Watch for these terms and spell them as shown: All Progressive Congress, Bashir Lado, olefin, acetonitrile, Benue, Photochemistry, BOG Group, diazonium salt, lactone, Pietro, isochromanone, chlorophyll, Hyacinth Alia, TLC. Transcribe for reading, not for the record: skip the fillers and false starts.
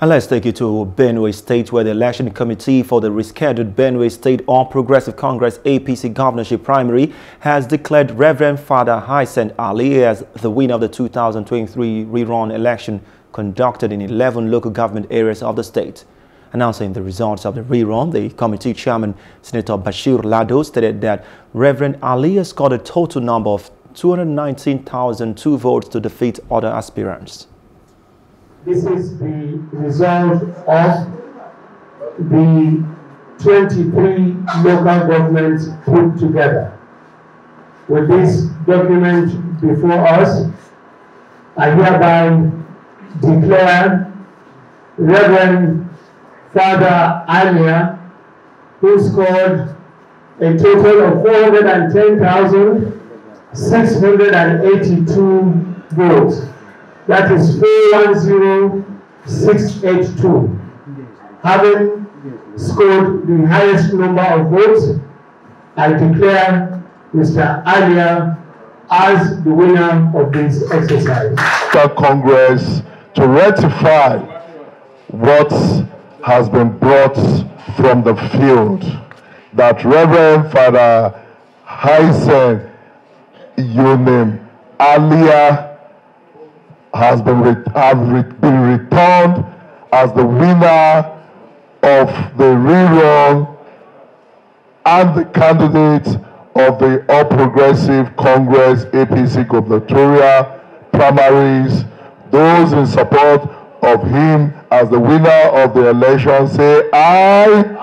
And let's take you to Benue State, where the election committee for the rescheduled Benue State All Progressive Congress APC governorship primary has declared Reverend Father Hyacinth Alia as the winner of the 2023 rerun election conducted in 11 local government areas of the state. Announcing the results of the rerun, the committee chairman, Senator Bashir Lado, stated that Reverend Alia scored a total number of 219,002 votes to defeat other aspirants. This is the result of the 23 local governments put together. With this document before us, I hereby declare Reverend Father Alia, who scored a total of 410,682 votes. That is 410,682, having scored the highest number of votes. I declare Mr. Alia as the winner of this exercise. The Congress to rectify what has been brought from the field. That Reverend Father Hyacinth Alia has been returned as the winner of the rerun and the candidate of the All Progressive Congress APC gubernatorial primaries. Those in support of him as the winner of the election say aye.